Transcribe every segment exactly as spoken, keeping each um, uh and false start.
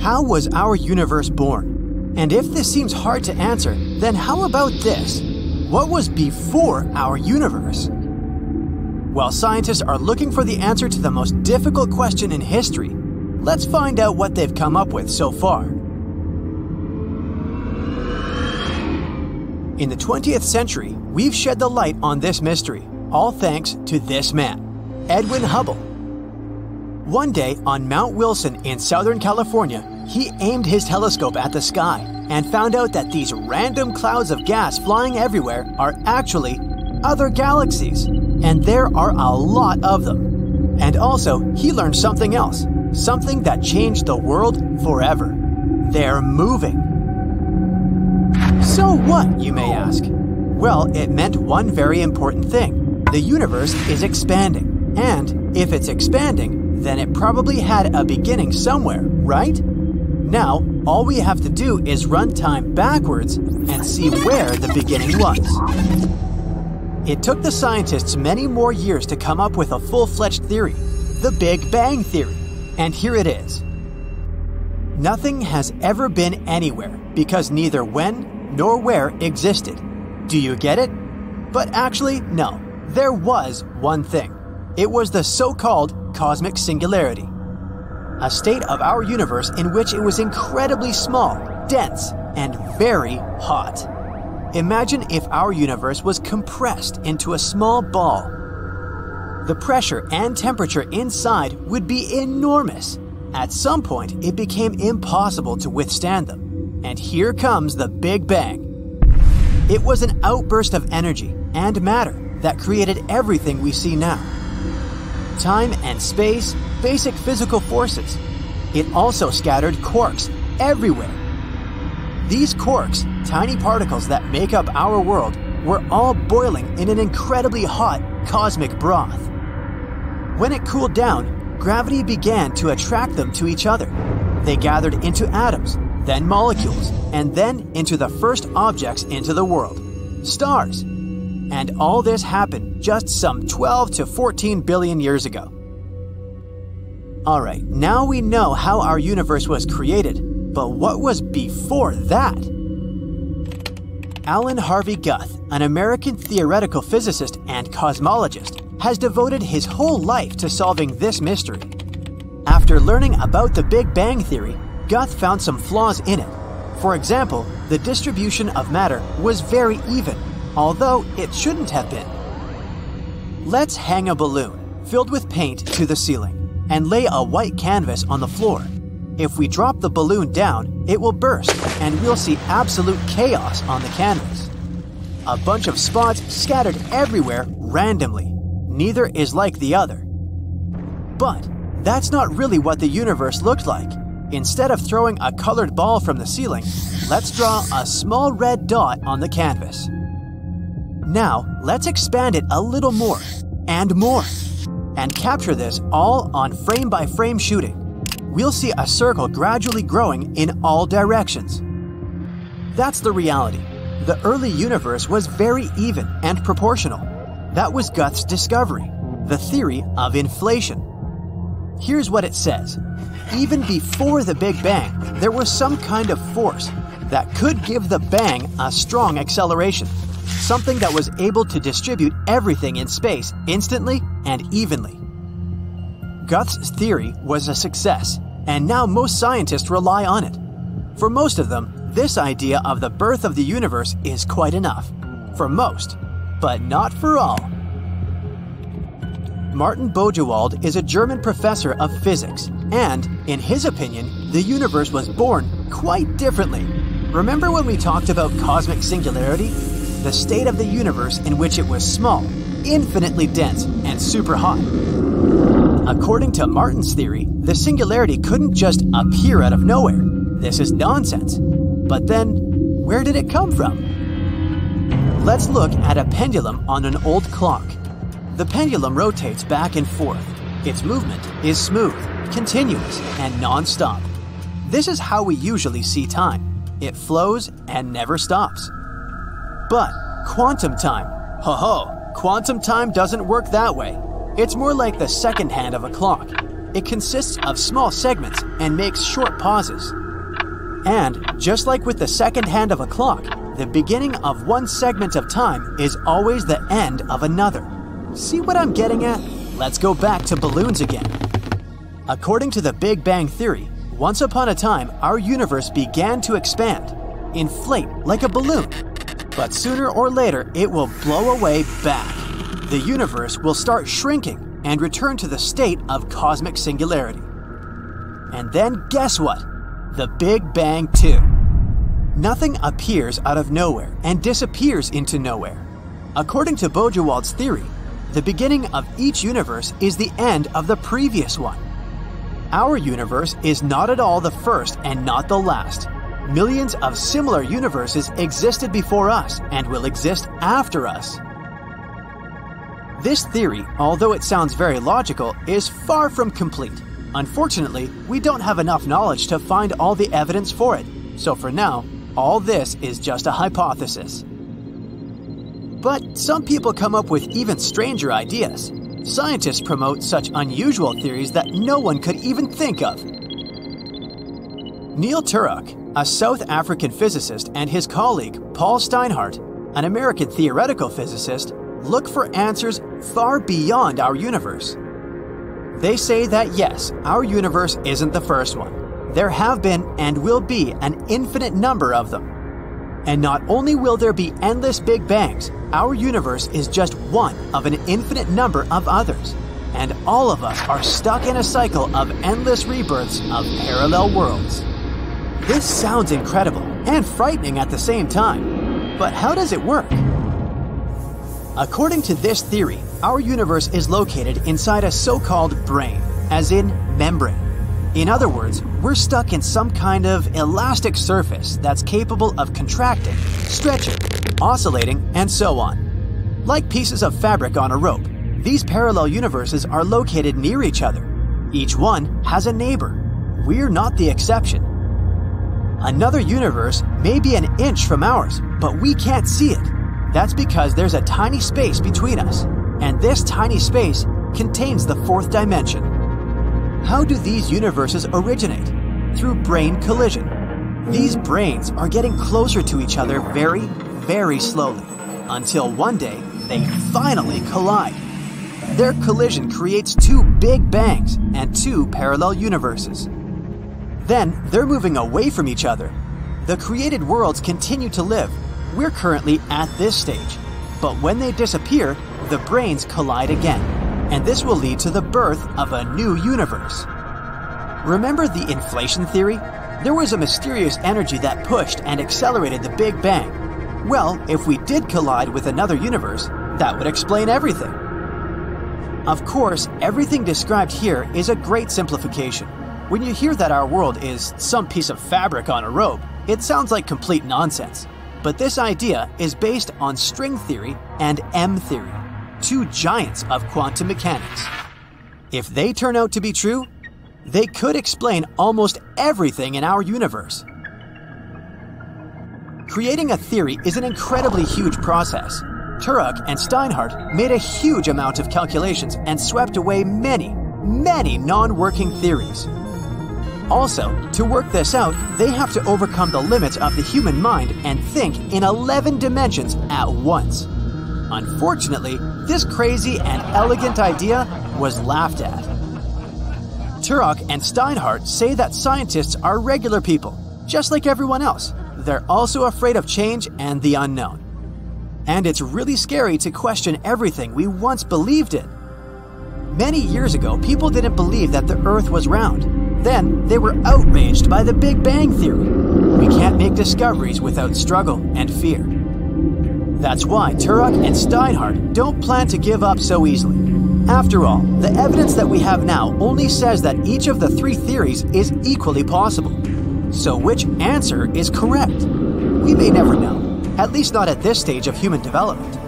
How was our universe born? And if this seems hard to answer, then how about this? What was before our universe? While scientists are looking for the answer to the most difficult question in history, let's find out what they've come up with so far. In the twentieth century, we've shed the light on this mystery, all thanks to this man, Edwin Hubble. One day on Mount Wilson in Southern California, he aimed his telescope at the sky and found out that these random clouds of gas flying everywhere are actually other galaxies, and there are a lot of them. And also, he learned something else, something that changed the world forever. They're moving. So what, you may ask? Well, it meant one very important thing. The universe is expanding. And if it's expanding, then it probably had a beginning somewhere, right? Now, all we have to do is run time backwards and see where the beginning was. It took the scientists many more years to come up with a full-fledged theory, the Big Bang Theory. And here it is. Nothing has ever been anywhere because neither when nor where existed. Do you get it? But actually, no. There was one thing. It was the so-called cosmic singularity, a state of our universe in which it was incredibly small, dense, and very hot. Imagine if our universe was compressed into a small ball. The pressure and temperature inside would be enormous. At some point, it became impossible to withstand them. And here comes the Big Bang. It was an outburst of energy and matter that created everything we see now. Time and space, basic physical forces. It also scattered quarks everywhere. These quarks, tiny particles that make up our world, were all boiling in an incredibly hot cosmic broth. When it cooled down, gravity began to attract them to each other. They gathered into atoms, then molecules, and then into the first objects into the world, stars. And all this happened just some twelve to fourteen billion years ago. All right, now we know how our universe was created, but what was before that? Alan Harvey Guth, an American theoretical physicist and cosmologist, has devoted his whole life to solving this mystery. After learning about the Big Bang Theory, Guth found some flaws in it. For example, the distribution of matter was very even, although it shouldn't have been. Let's hang a balloon filled with paint to the ceiling and lay a white canvas on the floor. If we drop the balloon down, it will burst, and we'll see absolute chaos on the canvas. A bunch of spots scattered everywhere randomly. Neither is like the other. But that's not really what the universe looked like. Instead of throwing a colored ball from the ceiling, let's draw a small red dot on the canvas. Now, let's expand it a little more, and more, and capture this all on frame-by-frame shooting. We'll see a circle gradually growing in all directions. That's the reality. The early universe was very even and proportional. That was Guth's discovery, the theory of inflation. Here's what it says. Even before the Big Bang, there was some kind of force that could give the bang a strong acceleration, something that was able to distribute everything in space instantly and evenly. Guth's theory was a success, and now most scientists rely on it. For most of them, this idea of the birth of the universe is quite enough. For most, but not for all. Martin Bojewald is a German professor of physics, and in his opinion, the universe was born quite differently. Remember when we talked about cosmic singularity? The state of the universe in which it was small, infinitely dense, and super hot. According to Martin's theory, the singularity couldn't just appear out of nowhere. This is nonsense. But then, where did it come from? Let's look at a pendulum on an old clock. The pendulum rotates back and forth. Its movement is smooth, continuous, and non-stop. This is how we usually see time. It flows and never stops. But quantum time, ho ho, quantum time doesn't work that way. It's more like the second hand of a clock. It consists of small segments and makes short pauses. And, just like with the second hand of a clock, the beginning of one segment of time is always the end of another. See what I'm getting at? Let's go back to balloons again. According to the Big Bang Theory, once upon a time, our universe began to expand, inflate like a balloon. But sooner or later, it will blow away back. The universe will start shrinking and return to the state of cosmic singularity. And then guess what? The Big Bang too. Nothing appears out of nowhere and disappears into nowhere. According to Bojewald's theory, the beginning of each universe is the end of the previous one. Our universe is not at all the first and not the last. Millions of similar universes existed before us and will exist after us. This theory, although it sounds very logical, is far from complete. Unfortunately, we don't have enough knowledge to find all the evidence for it, so for now, all this is just a hypothesis. But some people come up with even stranger ideas. Scientists promote such unusual theories that no one could even think of. Neil Turok, a South African physicist, and his colleague, Paul Steinhardt, an American theoretical physicist, look for answers far beyond our universe. They say that yes, our universe isn't the first one. There have been and will be an infinite number of them. And not only will there be endless Big Bangs, our universe is just one of an infinite number of others. And all of us are stuck in a cycle of endless rebirths of parallel worlds. This sounds incredible and frightening at the same time. But how does it work? According to this theory, our universe is located inside a so-called brain, as in membrane. In other words, we're stuck in some kind of elastic surface that's capable of contracting, stretching, oscillating, and so on. Like pieces of fabric on a rope, these parallel universes are located near each other. Each one has a neighbor. We're not the exception. Another universe may be an inch from ours, but we can't see it. That's because there's a tiny space between us, and this tiny space contains the fourth dimension. How do these universes originate? Through brain collision. These brains are getting closer to each other very, very slowly, until one day they finally collide. Their collision creates two Big Bangs and two parallel universes. Then they're moving away from each other. The created worlds continue to live. We're currently at this stage, but when they disappear, the brains collide again, and this will lead to the birth of a new universe. Remember the inflation theory? There was a mysterious energy that pushed and accelerated the Big Bang. Well, if we did collide with another universe, that would explain everything. Of course, everything described here is a great simplification. When you hear that our world is some piece of fabric on a rope, it sounds like complete nonsense. But this idea is based on string theory and M theory, two giants of quantum mechanics. If they turn out to be true, they could explain almost everything in our universe. Creating a theory is an incredibly huge process. Turok and Steinhardt made a huge amount of calculations and swept away many, many non-working theories. Also, to work this out, they have to overcome the limits of the human mind and think in eleven dimensions at once. Unfortunately, this crazy and elegant idea was laughed at. Turok and Steinhardt say that scientists are regular people, just like everyone else. They're also afraid of change and the unknown. And it's really scary to question everything we once believed in. Many years ago, people didn't believe that the Earth was round. Then, they were outraged by the Big Bang Theory. We can't make discoveries without struggle and fear. That's why Turok and Steinhardt don't plan to give up so easily. After all, the evidence that we have now only says that each of the three theories is equally possible. So which answer is correct? We may never know, at least not at this stage of human development.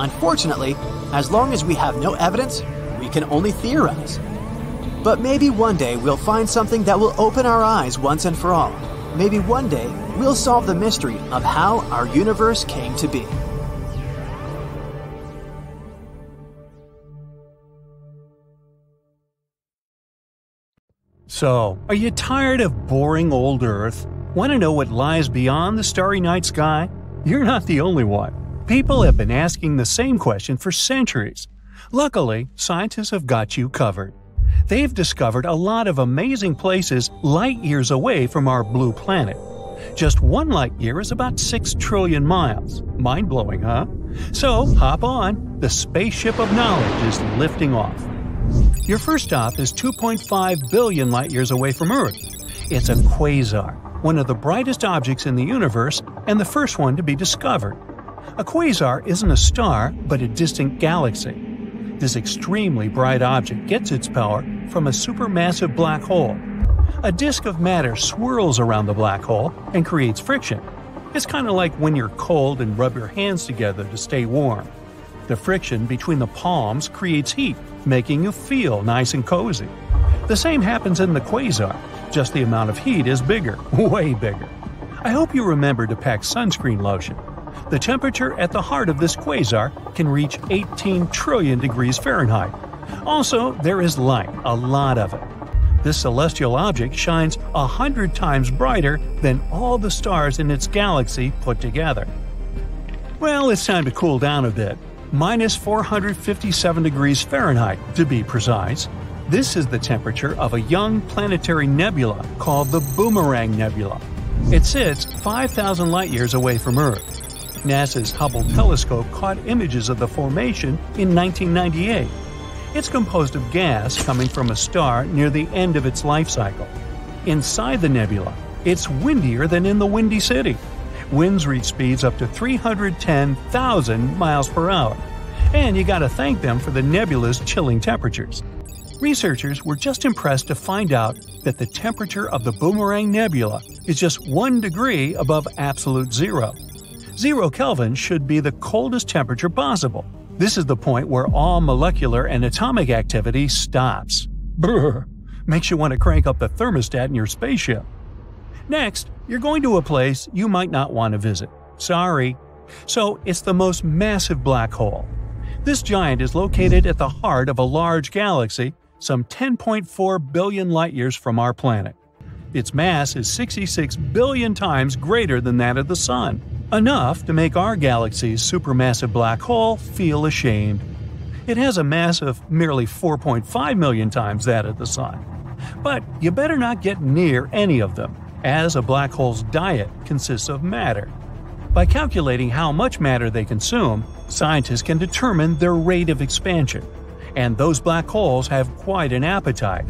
Unfortunately, as long as we have no evidence, we can only theorize. But maybe one day we'll find something that will open our eyes once and for all. Maybe one day we'll solve the mystery of how our universe came to be. So, are you tired of boring old Earth? Want to know what lies beyond the starry night sky? You're not the only one. People have been asking the same question for centuries. Luckily, scientists have got you covered. They've discovered a lot of amazing places light years away from our blue planet. Just one light year is about six trillion miles. Mind-blowing, huh? So, hop on. The spaceship of knowledge is lifting off. Your first stop is two point five billion light years away from Earth. It's a quasar, one of the brightest objects in the universe and the first one to be discovered. A quasar isn't a star, but a distant galaxy. This extremely bright object gets its power from a supermassive black hole. A disk of matter swirls around the black hole and creates friction. It's kind of like when you're cold and rub your hands together to stay warm. The friction between the palms creates heat, making you feel nice and cozy. The same happens in the quasar, just the amount of heat is bigger, way bigger. I hope you remember to pack sunscreen lotion. The temperature at the heart of this quasar can reach eighteen trillion degrees Fahrenheit. Also, there is light, a lot of it. This celestial object shines a hundred times brighter than all the stars in its galaxy put together. Well, it's time to cool down a bit. Minus four hundred fifty-seven degrees Fahrenheit, to be precise. This is the temperature of a young planetary nebula called the Boomerang Nebula. It sits five thousand light-years away from Earth. NASA's Hubble Telescope caught images of the formation in nineteen ninety-eight. It's composed of gas coming from a star near the end of its life cycle. Inside the nebula, it's windier than in the Windy City. Winds reach speeds up to three hundred ten thousand miles per hour. And you gotta thank them for the nebula's chilling temperatures. Researchers were just impressed to find out that the temperature of the Boomerang Nebula is just one degree above absolute zero. Zero Kelvin should be the coldest temperature possible. This is the point where all molecular and atomic activity stops. Brr! Makes you want to crank up the thermostat in your spaceship. Next, you're going to a place you might not want to visit. Sorry. So, it's the most massive black hole. This giant is located at the heart of a large galaxy, some ten point four billion light-years from our planet. Its mass is sixty-six billion times greater than that of the Sun. Enough to make our galaxy's supermassive black hole feel ashamed. It has a mass of merely four point five million times that of the Sun. But you better not get near any of them, as a black hole's diet consists of matter. By calculating how much matter they consume, scientists can determine their rate of expansion. And those black holes have quite an appetite.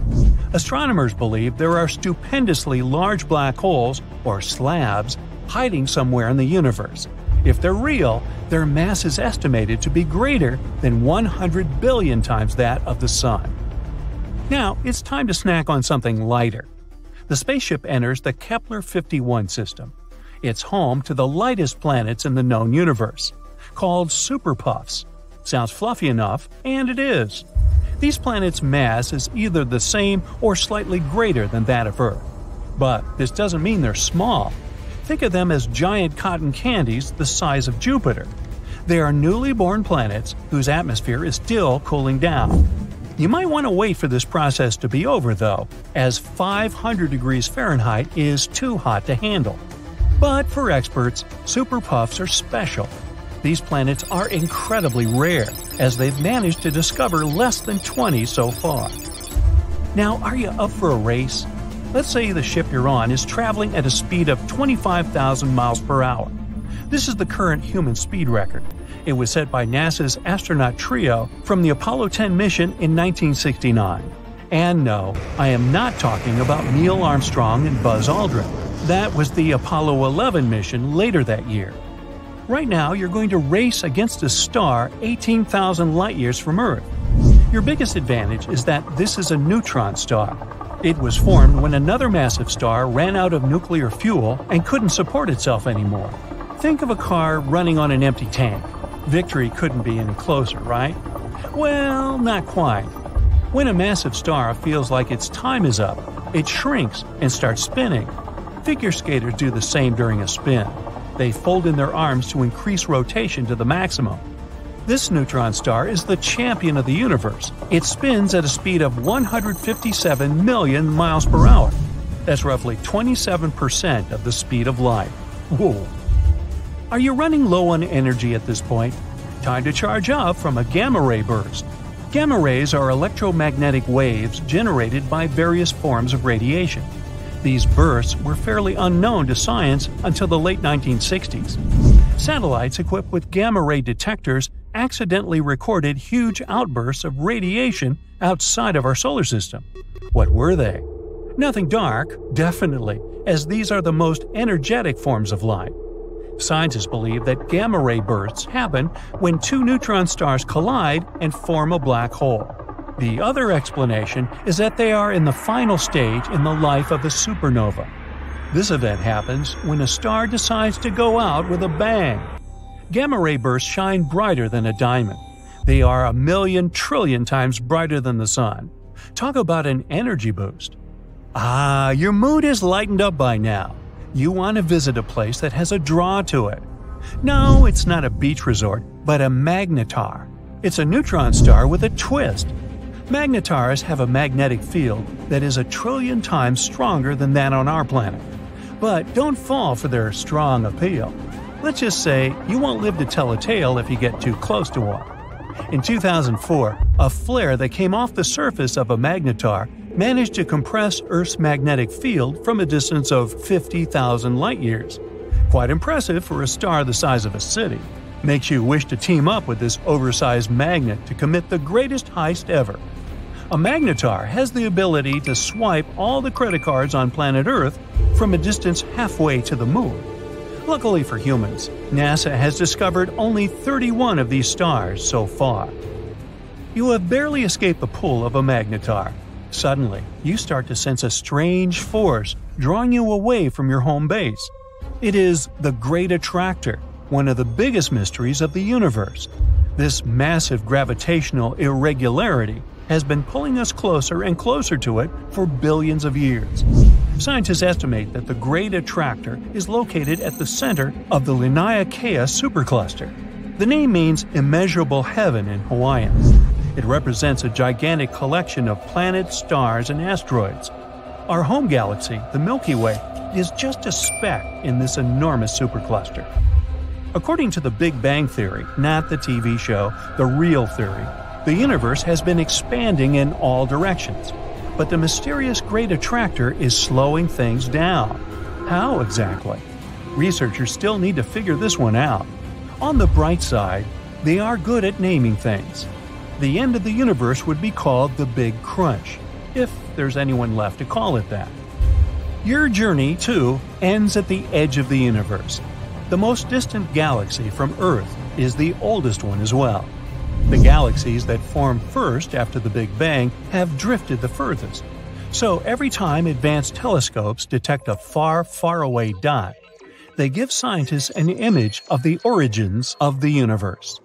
Astronomers believe there are stupendously large black holes, or slabs, hiding somewhere in the universe. If they're real, their mass is estimated to be greater than one hundred billion times that of the Sun. Now, it's time to snack on something lighter. The spaceship enters the Kepler fifty-one system. It's home to the lightest planets in the known universe, called Super Puffs. Sounds fluffy enough, and it is. These planets' mass is either the same or slightly greater than that of Earth. But this doesn't mean they're small. Think of them as giant cotton candies the size of Jupiter. They are newly born planets whose atmosphere is still cooling down. You might want to wait for this process to be over, though, as five hundred degrees Fahrenheit is too hot to handle. But for experts, Super Puffs are special. These planets are incredibly rare, as they've managed to discover less than twenty so far. Now, are you up for a race? Let's say the ship you're on is traveling at a speed of twenty-five thousand miles per hour. This is the current human speed record. It was set by NASA's astronaut trio from the Apollo ten mission in nineteen sixty-nine. And no, I am not talking about Neil Armstrong and Buzz Aldrin. That was the Apollo eleven mission later that year. Right now, you're going to race against a star eighteen thousand light-years from Earth. Your biggest advantage is that this is a neutron star. It was formed when another massive star ran out of nuclear fuel and couldn't support itself anymore. Think of a car running on an empty tank. Victory couldn't be any closer, right? Well, not quite. When a massive star feels like its time is up, it shrinks and starts spinning. Figure skaters do the same during a spin. They fold in their arms to increase rotation to the maximum. This neutron star is the champion of the universe. It spins at a speed of one hundred fifty-seven million miles per hour. That's roughly twenty-seven percent of the speed of light. Whoa! Are you running low on energy at this point? Time to charge up from a gamma ray burst. Gamma rays are electromagnetic waves generated by various forms of radiation. These bursts were fairly unknown to science until the late nineteen sixties. Satellites equipped with gamma ray detectors accidentally recorded huge outbursts of radiation outside of our solar system. What were they? Nothing dark, definitely, as these are the most energetic forms of light. Scientists believe that gamma ray bursts happen when two neutron stars collide and form a black hole. The other explanation is that they are in the final stage in the life of a supernova. This event happens when a star decides to go out with a bang. Gamma ray bursts shine brighter than a diamond. They are a million trillion times brighter than the sun. Talk about an energy boost. Ah, your mood is lightened up by now. You want to visit a place that has a draw to it. No, it's not a beach resort, but a magnetar. It's a neutron star with a twist. Magnetars have a magnetic field that is a trillion times stronger than that on our planet. But don't fall for their strong appeal. Let's just say you won't live to tell a tale if you get too close to one. In two thousand four, a flare that came off the surface of a magnetar managed to compress Earth's magnetic field from a distance of fifty thousand light-years. Quite impressive for a star the size of a city. Makes you wish to team up with this oversized magnet to commit the greatest heist ever. A magnetar has the ability to swipe all the credit cards on planet Earth from a distance halfway to the moon. Luckily for humans, NASA has discovered only thirty-one of these stars so far. You have barely escaped the pull of a magnetar. Suddenly, you start to sense a strange force drawing you away from your home base. It is the Great Attractor, one of the biggest mysteries of the universe. This massive gravitational irregularity has been pulling us closer and closer to it for billions of years. Scientists estimate that the Great Attractor is located at the center of the Laniakea supercluster. The name means immeasurable heaven in Hawaiian. It represents a gigantic collection of planets, stars, and asteroids. Our home galaxy, the Milky Way, is just a speck in this enormous supercluster. According to the Big Bang Theory, not the T V show, the real theory, the universe has been expanding in all directions. But the mysterious Great Attractor is slowing things down. How exactly? Researchers still need to figure this one out. On the bright side, they are good at naming things. The end of the universe would be called the Big Crunch, if there's anyone left to call it that. Your journey, too, ends at the edge of the universe. The most distant galaxy from Earth is the oldest one as well. The galaxies that formed first after the Big Bang have drifted the furthest. So every time advanced telescopes detect a far, faraway dot, they give scientists an image of the origins of the universe.